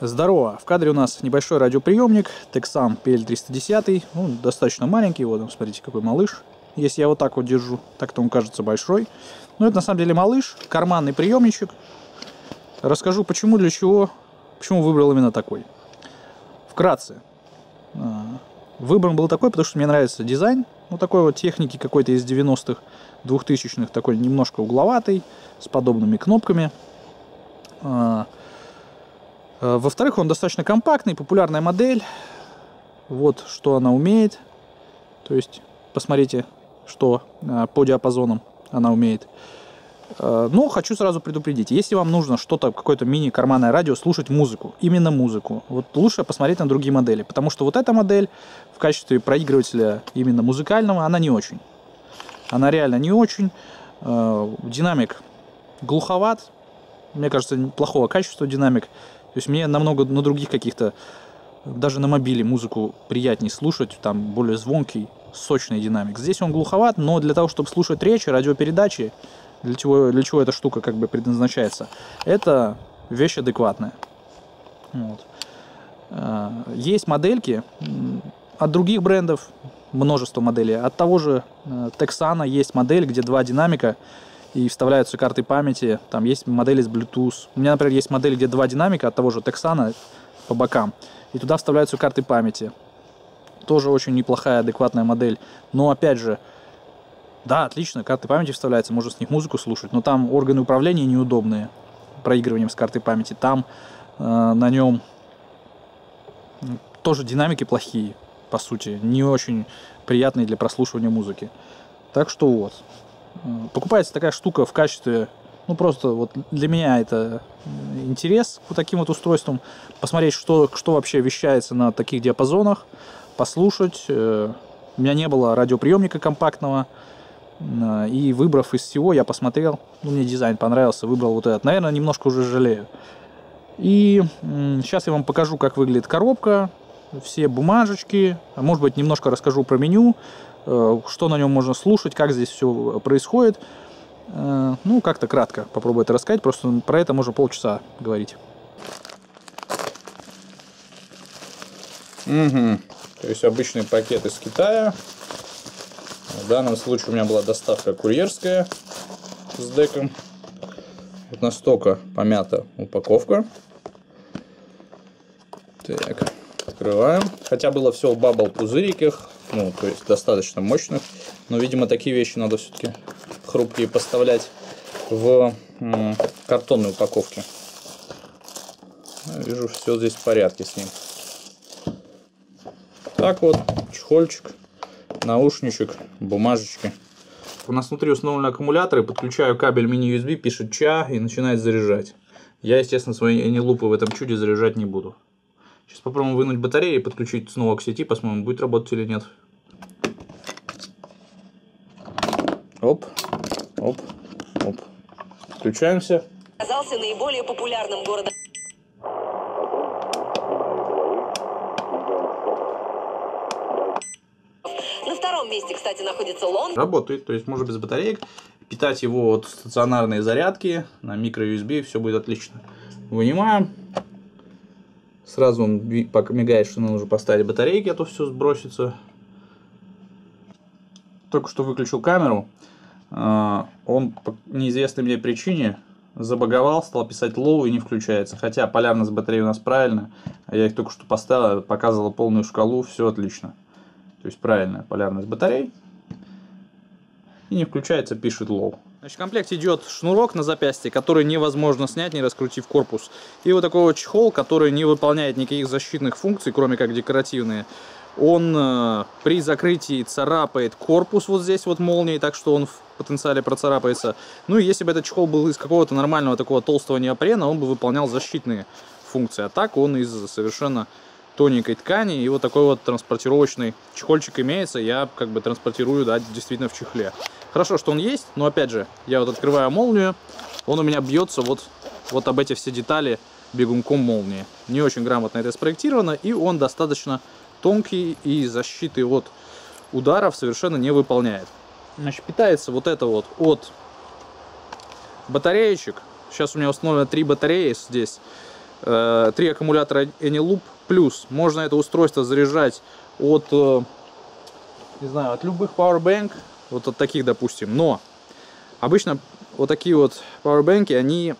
Здорово! В кадре у нас небольшой радиоприемник Tecsun PL-310, достаточно маленький, вот он, смотрите, какой малыш. Если я вот так вот держу, так-то он кажется большой. Но это на самом деле малыш, карманный приемничек. Расскажу почему, для чего, почему выбрал именно такой. Вкратце. Выбор был такой, потому что мне нравится дизайн. Вот такой вот техники какой-то из 90-х, 2000-х, такой немножко угловатый, с подобными кнопками. Во-вторых, он достаточно компактный, популярная модель. Вот что она умеет. То есть, посмотрите, что по диапазонам она умеет. Но хочу сразу предупредить. Если вам нужно что-то, какое-то мини-карманное радио, слушать музыку, именно музыку, вот лучше посмотреть на другие модели. Потому что вот эта модель в качестве проигрывателя именно музыкального, она не очень. Она реально не очень. Динамик глуховат. Мне кажется, плохого качества динамик. То есть мне намного на других каких-то, даже на мобиле, музыку приятнее слушать, там более звонкий, сочный динамик. Здесь он глуховат, но для того, чтобы слушать речи, радиопередачи, для чего эта штука как бы предназначается, это вещь адекватная. Вот. Есть модельки от других брендов, множество моделей. От того же Тексана есть модель, где два динамика, и вставляются карты памяти, там есть модели с Bluetooth. У меня, например, есть модель, где два динамика от того же Тексана по бокам, и туда вставляются карты памяти. Тоже очень неплохая, адекватная модель. Но, опять же, да, отлично, карты памяти вставляются, можно с них музыку слушать, но там органы управления неудобные проигрыванием с карты памяти. Там на нем тоже динамики плохие, по сути, не очень приятные для прослушивания музыки. Так что вот. Покупается такая штука в качестве, ну просто вот для меня это интерес к таким вот устройствам, посмотреть, что вообще вещается на таких диапазонах, послушать. У меня не было радиоприемника компактного, и выбрав из всего, я посмотрел, ну, мне дизайн понравился, выбрал вот этот, наверное, немножко уже жалею. И сейчас я вам покажу, как выглядит коробка, все бумажечки, может быть, немножко расскажу про меню, что на нем можно слушать, как здесь все происходит. Ну, как-то кратко попробую это рассказать, просто про это можно полчаса говорить. Угу. То есть обычный пакет из Китая. В данном случае у меня была доставка курьерская с деком. Вот настолько помята упаковка. Так, открываем. Хотя было все в бабл-пузыриках. Ну, то есть достаточно мощных. Но, видимо, такие вещи надо все-таки хрупкие поставлять в картонной упаковке. Я вижу, все здесь в порядке с ним. Так вот, чехольчик, наушничек, бумажечки. У нас внутри установлены аккумуляторы. Подключаю кабель мини-USB, пишет ча и начинает заряжать. Я, естественно, свои Eneloop в этом чуде заряжать не буду. Сейчас попробуем вынуть батарею и подключить снова к сети, посмотрим, будет работать или нет. Оп, оп, оп. Включаемся. Оказался наиболее популярным городом. На втором месте, кстати, находится Лондон. Работает, то есть можно без батареек. Питать его от стационарной зарядки на микро-USB, все будет отлично. Вынимаем. Сразу он мигает, что нам нужно поставить батарейки, а то все сбросится. Только что выключил камеру. Он по неизвестной мне причине забаговал, стал писать low и не включается. Хотя полярность батареи у нас правильно. Я их только что поставил, показывал полную шкалу, все отлично. То есть правильная полярность батарей. И не включается, пишет low. Значит, в комплекте идет шнурок на запястье, который невозможно снять, не раскрутив корпус. И вот такой вот чехол, который не выполняет никаких защитных функций, кроме как декоративные. Он при закрытии царапает корпус вот здесь вот молнией, так что он в потенциале процарапается. Ну и если бы этот чехол был из какого-то нормального такого толстого неопрена, он бы выполнял защитные функции. А так он из совершенно тоненькой ткани. И вот такой вот транспортировочный чехольчик имеется. Я как бы транспортирую, да, действительно в чехле. Хорошо, что он есть, но опять же, я вот открываю молнию, он у меня бьется вот об эти все детали бегунком молнии. Не очень грамотно это спроектировано, и он достаточно тонкий и защиты от ударов совершенно не выполняет. Значит, питается вот это вот от батареечек. Сейчас у меня установлено 3 батареи здесь. 3 аккумулятора Eneloop, плюс можно это устройство заряжать от, не знаю, от любых powerbank, вот от таких, допустим. Но обычно вот такие вот powerbank, они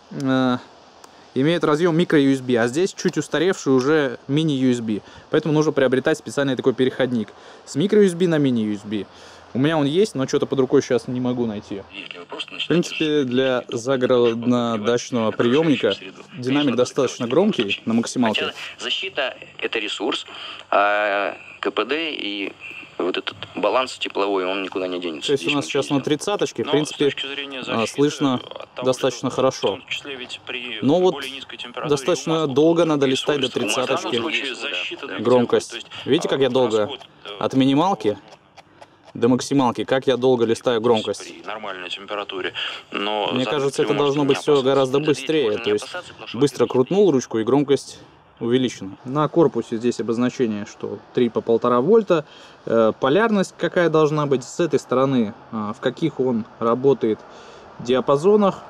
имеют разъем micro-USB, а здесь чуть устаревший уже mini-USB, поэтому нужно приобретать специальный такой переходник с micro-USB на mini-USB. У меня он есть, но что-то под рукой сейчас не могу найти. В принципе, для загородно-дачного приемника динамик достаточно громкий на максималке. Защита – это ресурс, а КПД и вот этот баланс тепловой, он никуда не денется. То есть у нас сейчас на 30-ке, в принципе, слышно достаточно хорошо. Но вот достаточно долго надо листать до 30-ки громкость. Видите, как я долго? От минималки до максималки, как я долго листаю громкость. При нормальной температуре, но мне кажется, это должно быть все гораздо быстрее. То есть быстро крутнул ручку, и громкость увеличена. На корпусе здесь обозначение, что 3 по 1,5 вольта. Полярность какая должна быть с этой стороны, в каких он работает диапазонах.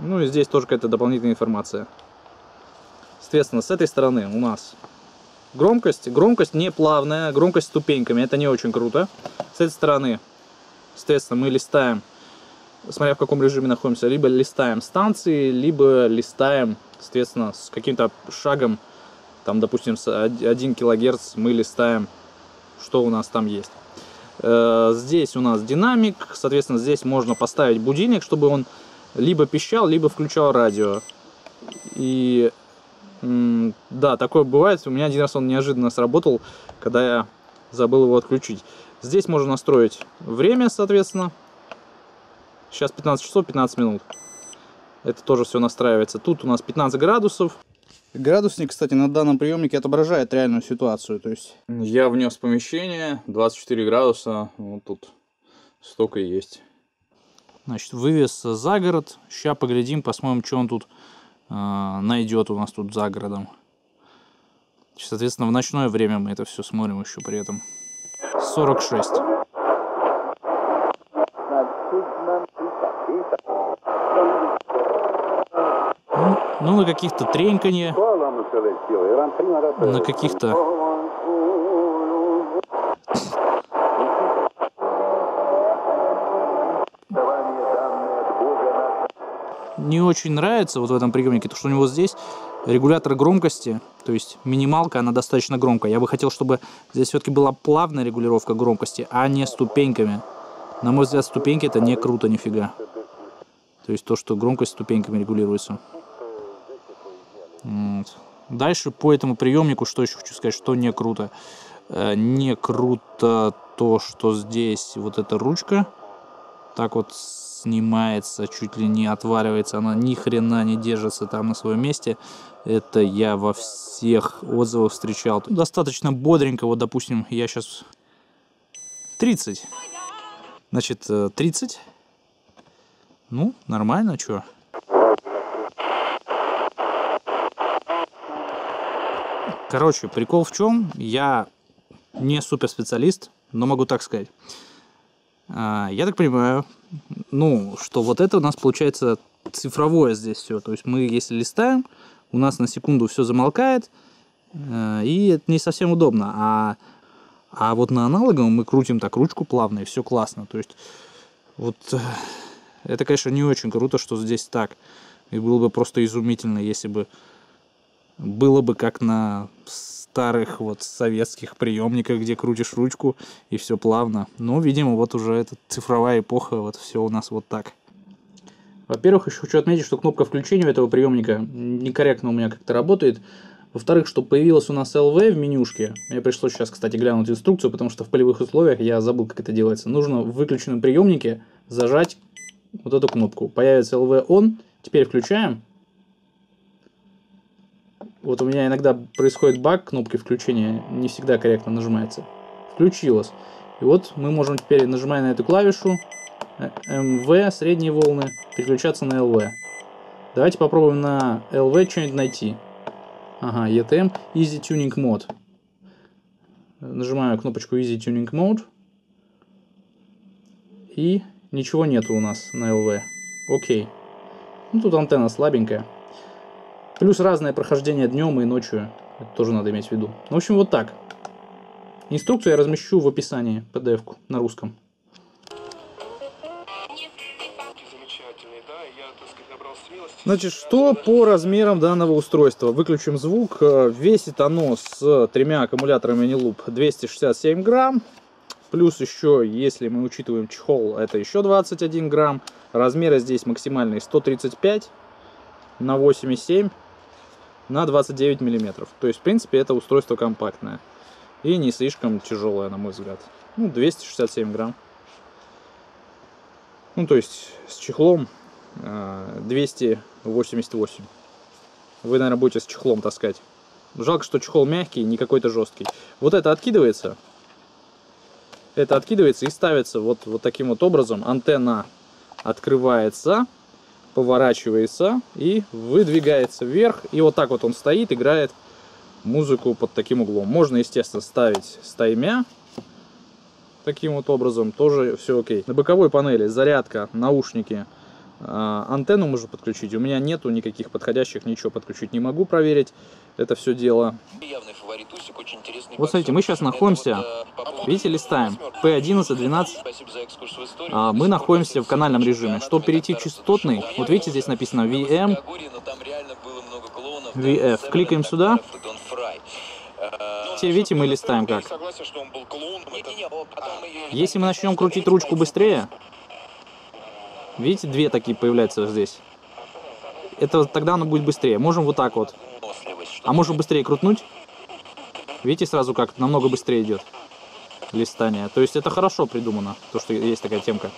Ну и здесь тоже какая-то дополнительная информация. Соответственно, с этой стороны у нас громкость. Громкость не плавная, громкость ступеньками. Это не очень круто. С этой стороны, соответственно, мы листаем, смотря в каком режиме находимся, либо листаем станции, либо листаем, соответственно, с каким-то шагом, там, допустим, с 1 кГц мы листаем, что у нас там есть. Здесь у нас динамик, соответственно, здесь можно поставить будильник, чтобы он либо пищал, либо включал радио. И да, такое бывает. У меня один раз он неожиданно сработал, когда я забыл его отключить. Здесь можно настроить время, соответственно. Сейчас 15 часов 15 минут. Это тоже все настраивается. Тут у нас 15 градусов. Градусник, кстати, на данном приемнике отображает реальную ситуацию. То есть я внес помещение, 24 градуса. Вот тут столько и есть. Значит, вывес за город. Сейчас поглядим, посмотрим, что он тут найдет у нас тут за городом. Соответственно, в ночное время мы это все смотрим еще при этом. 46. Ну, на каких-то треньканье, на каких-то не очень нравится вот в этом приемнике, то что у него здесь регулятор громкости, то есть минималка, она достаточно громкая. Я бы хотел, чтобы здесь все-таки была плавная регулировка громкости, а не ступеньками. На мой взгляд, ступеньки это не круто нифига. То есть то, что громкость ступеньками регулируется. Вот. Дальше по этому приемнику, что еще хочу сказать, что не круто. Не круто то, что здесь вот эта ручка так вот снимается, чуть ли не отваливается, она ни хрена не держится там на своем месте. Это я во всех отзывах встречал. Достаточно бодренько, вот допустим, я сейчас 30. Значит, 30. Ну, нормально, чё. Короче, прикол в чем? Я не суперспециалист, но могу так сказать. Я так понимаю, ну, что вот это у нас получается цифровое здесь все. То есть мы, если листаем, у нас на секунду все замолкает, и это не совсем удобно. А вот на аналоговом мы крутим так ручку плавно, и все классно. То есть вот это, конечно, не очень круто, что здесь так. И было бы просто изумительно, если бы было бы как на старых вот советских приемниках, где крутишь ручку и все плавно. Но, видимо, вот уже эта цифровая эпоха, вот все у нас вот так. Во-первых, еще хочу отметить, что кнопка включения у этого приемника некорректно у меня как-то работает. Во-вторых, что появилась у нас LV в менюшке. Мне пришлось сейчас, кстати, глянуть инструкцию, потому что в полевых условиях я забыл, как это делается. Нужно в выключенном приемнике зажать вот эту кнопку. Появится LV ON. Теперь включаем. Вот у меня иногда происходит баг, кнопки включения не всегда корректно нажимается. Включилось. И вот мы можем теперь, нажимая на эту клавишу, МВ, средние волны, переключаться на ЛВ. Давайте попробуем на ЛВ что-нибудь найти. Ага, ETM, Easy Tuning Mode. Нажимаю кнопочку Easy Tuning Mode. И ничего нету у нас на ЛВ. Окей. Ну, тут антенна слабенькая. Плюс разное прохождение днем и ночью. Это тоже надо иметь в виду. В общем, вот так. Инструкцию я размещу в описании, PDF-ку на русском. Значит, что по размерам данного устройства? Выключим звук. Весит оно с тремя аккумуляторами Eneloop 267 грамм. Плюс еще, если мы учитываем чехол, это еще 21 грамм. Размеры здесь максимальные 135 на 8,7 на 29 миллиметров. То есть, в принципе, это устройство компактное. И не слишком тяжелое, на мой взгляд. 267 грамм. То есть, с чехлом 288. Вы, наверное, будете с чехлом таскать. Жалко, что чехол мягкий, не какой-то жесткий. Вот это откидывается. Это откидывается и ставится вот таким вот образом. Антенна открывается, поворачивается и выдвигается вверх. И вот так вот он стоит, играет музыку под таким углом. Можно, естественно, ставить стаймя. Таким вот образом тоже все окей. На боковой панели зарядка, наушники. Антенну можно подключить. У меня нету никаких подходящих, ничего подключить не могу, проверить это все дело. Вот смотрите, мы сейчас находимся, видите, листаем P11, 12. Мы находимся в канальном режиме. Чтобы перейти в частотный, вот видите, здесь написано VM, VF. Кликаем сюда. Все, видите, мы листаем как. Если мы начнем крутить ручку быстрее, видите, две такие появляются здесь. Это тогда оно будет быстрее. Можем вот так вот. А можем быстрее крутнуть. Видите, сразу как намного быстрее идет листание. То есть это хорошо придумано, то что есть такая темка.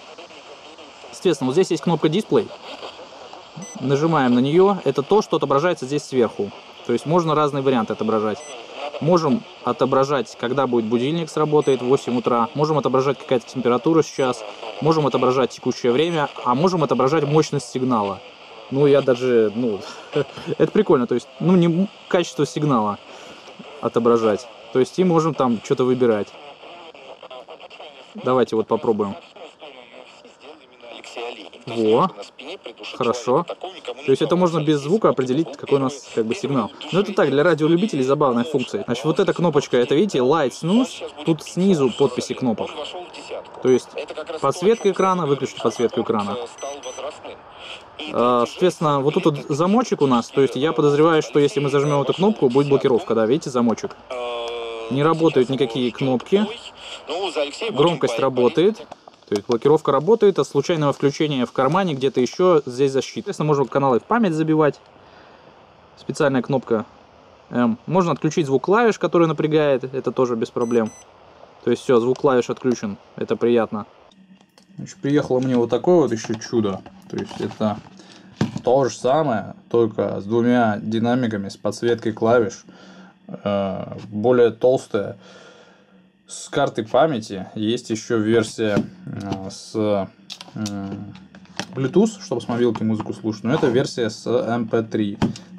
Естественно, вот здесь есть кнопка дисплей. Нажимаем на нее. Это то, что отображается здесь сверху. То есть можно разные варианты отображать. Можем отображать, когда будет будильник, сработает в 8 утра. Можем отображать, какая-то температура сейчас. Можем отображать текущее время. А можем отображать мощность сигнала. Я даже, это прикольно. То есть, не качество сигнала отображать. То есть, и можем там что-то выбирать. Давайте вот попробуем. Во, хорошо. То есть это можно без звука определить, какой у нас сигнал. Но это так, для радиолюбителей забавная функция. Значит, вот эта кнопочка, это видите, Light Snooze. Тут снизу подписи кнопок. То есть подсветка экрана, выключите подсветку экрана. Соответственно, вот тут вот замочек у нас. То есть я подозреваю, что если мы зажмем эту кнопку, будет блокировка. Да, видите, замочек. Не работают никакие кнопки. Громкость работает. То есть блокировка работает, от случайного включения в кармане где-то еще здесь защита. Соответственно, можно каналы в память забивать. Специальная кнопка M. Можно отключить звук клавиш, который напрягает. Это тоже без проблем. То есть все, звук клавиш отключен. Это приятно. Значит, приехало мне вот такое вот еще чудо. То есть это то же самое, только с двумя динамиками, с подсветкой клавиш. Более толстая. С карты памяти есть еще версия с Bluetooth, чтобы с мобилки музыку слушать, но это версия с MP3.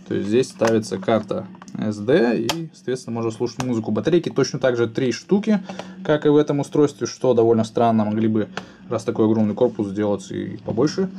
То есть здесь ставится карта SD и, соответственно, можно слушать музыку. Батарейки точно так же 3 штуки, как и в этом устройстве, что довольно странно. Могли бы, раз такой огромный корпус, сделать и побольше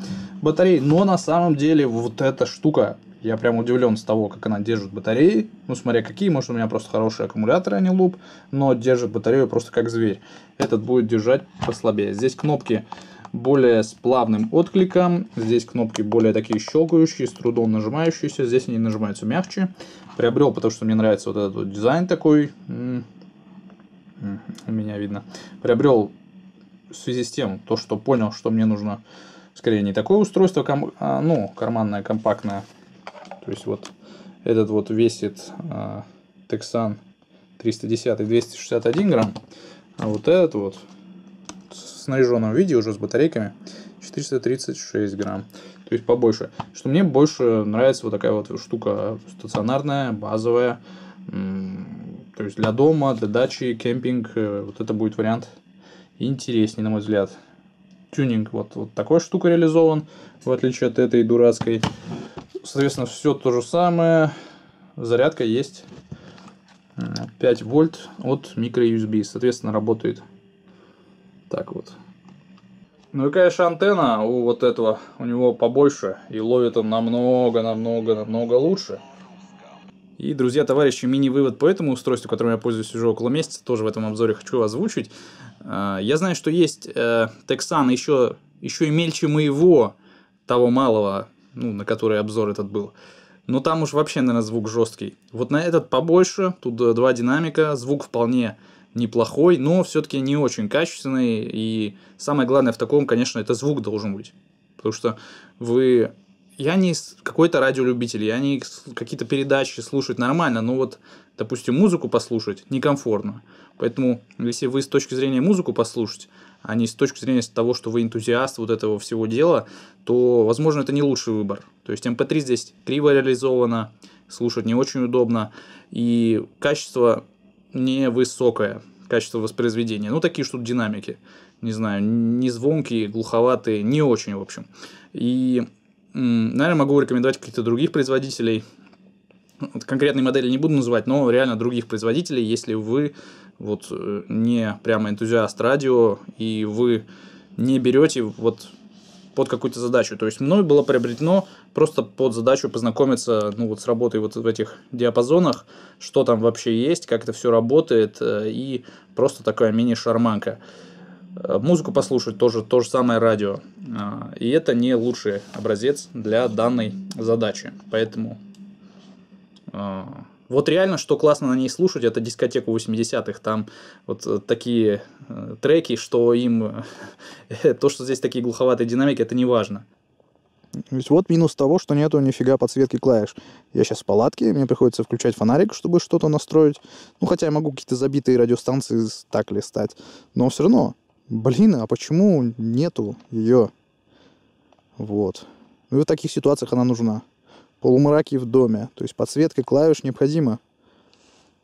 батарей. Но на самом деле вот эта штука, я прям удивлен с того, как она держит батареи. Смотря какие, может, у меня просто хорошие аккумуляторы, а не луп. Но держит батарею просто как зверь. Этот будет держать послабее. Здесь кнопки более с плавным откликом. Здесь кнопки более такие щелкающие, с трудом нажимающиеся. Здесь они нажимаются мягче. Приобрел, потому что мне нравится вот этот вот дизайн такой. У меня видно. Приобрел в связи с тем, то, что понял, что мне нужно скорее не такое устройство, карманное, компактное. То есть вот этот вот весит Tecsun 310 261 грамм, а вот этот вот в снаряженном виде уже с батарейками 436 грамм, то есть побольше. Что мне больше нравится, вот такая вот штука стационарная, базовая, то есть для дома, для дачи, кемпинг, вот это будет вариант интереснее, на мой взгляд. Тюнинг вот такой штука реализован, в отличие от этой дурацкой. Соответственно, все то же самое. Зарядка есть 5 вольт от микро USB. Соответственно, работает так вот. Ну и, конечно, антенна у вот этого, у него побольше, и ловит он намного лучше. И, друзья, товарищи, мини-вывод по этому устройству, которым я пользуюсь уже около месяца, тоже в этом обзоре хочу озвучить. Я знаю, что есть Tecsun еще и мельче моего, того малого, ну, на который обзор этот был. Но там уж вообще, наверное, звук жесткий. Вот на этот побольше, тут два динамика, звук вполне неплохой, но все-таки не очень качественный. И самое главное в таком, конечно, это звук должен быть. Потому что вы... Я не какой-то радиолюбитель, я не какие-то передачи слушать нормально, но вот, допустим, музыку послушать некомфортно. Поэтому, если вы с точки зрения музыку послушать, а не с точки зрения того, что вы энтузиаст вот этого всего дела, то, возможно, это не лучший выбор. То есть MP3 здесь криво реализовано, слушать не очень удобно, и качество... невысокое качество воспроизведения. Ну, такие что-то динамики. Не знаю, не звонкие, глуховатые, не очень, в общем. И, наверное, могу рекомендовать каких-то других производителей. Конкретные модели не буду называть, но реально других производителей, если вы вот не прямо энтузиаст радио, и вы не берете вот под какую-то задачу. То есть, мной было приобретено просто под задачу познакомиться, ну, вот с работой вот в этих диапазонах, что там вообще есть, как это все работает, и просто такая мини-шарманка. Музыку послушать тоже то же самое радио. И это не лучший образец для данной задачи. Поэтому вот реально, что классно на ней слушать, это дискотеку 80-х. Там вот такие треки, что им... то, что здесь такие глуховатые динамики, это не важно. Ведь вот минус того, что нету нифига подсветки клавиш. Я сейчас в палатке, мне приходится включать фонарик, чтобы что-то настроить. Ну, хотя я могу какие-то забитые радиостанции так листать. Но все равно, блин, а почему нету ее? Вот. Ну и в таких ситуациях она нужна. Полумраки в доме, то есть подсветка клавиш необходима.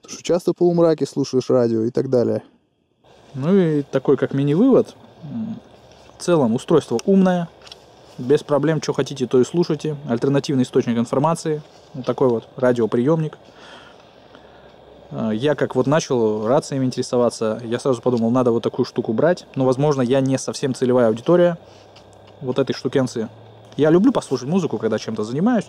Потому что часто в полумраке слушаешь радио и так далее. Ну и такой как мини-вывод. В целом устройство умное. Без проблем, что хотите, то и слушайте. Альтернативный источник информации. Вот такой вот радиоприемник. Я как вот начал рациями интересоваться, я сразу подумал, надо вот такую штуку брать. Но, возможно, я не совсем целевая аудитория вот этой штукенции. Я люблю послушать музыку, когда чем-то занимаюсь,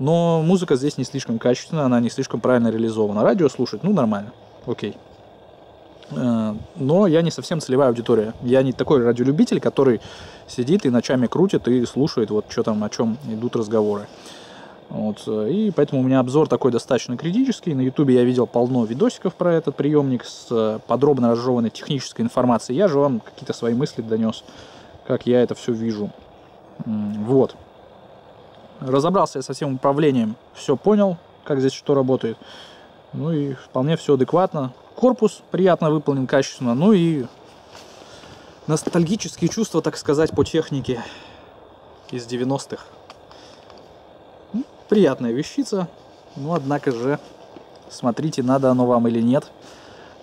но музыка здесь не слишком качественная, она не слишком правильно реализована. Радио слушать, ну, нормально, окей. Но я не совсем целевая аудитория. Я не такой радиолюбитель, который сидит и ночами крутит и слушает, вот что там, о чем идут разговоры. Вот. И поэтому у меня обзор такой достаточно критический. На ютубе я видел полно видосиков про этот приемник с подробно разжеванной технической информацией. Я же вам какие-то свои мысли донес, как я это все вижу. Вот. Разобрался я со всем управлением, все понял, как здесь что работает. Ну и вполне все адекватно. Корпус приятно выполнен, качественно. Ну и ностальгические чувства, так сказать, по технике из 90-х. Ну, приятная вещица. Но, однако же, смотрите, надо оно вам или нет.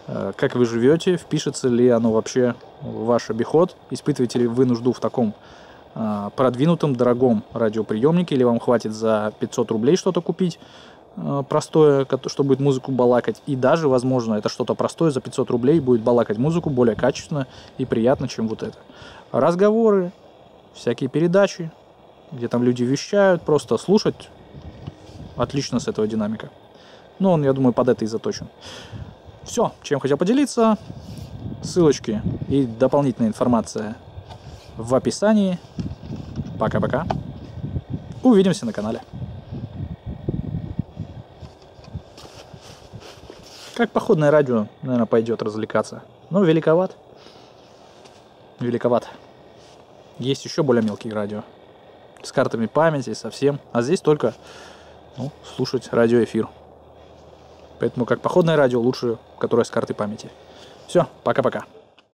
Как вы живете, впишется ли оно вообще в ваш обиход. Испытываете ли вы нужду в таком продвинутом, дорогом радиоприемнике, или вам хватит за 500 рублей что-то купить простое, что будет музыку балакать, и даже, возможно, это что-то простое за 500 рублей будет балакать музыку более качественно и приятно, чем вот это. Разговоры, всякие передачи, где там люди вещают, просто слушать отлично с этого динамика. Но он, я думаю, под это и заточен. Все, чем хотел поделиться, ссылочки и дополнительная информация в описании. Пока-пока. Увидимся на канале. Как походное радио, наверное, пойдет развлекаться. Но великоват. Великоват. Есть еще более мелкие радио. С картами памяти, со всем. А здесь только, ну, слушать радиоэфир. Поэтому как походное радио лучше, которое с картой памяти. Все, пока-пока.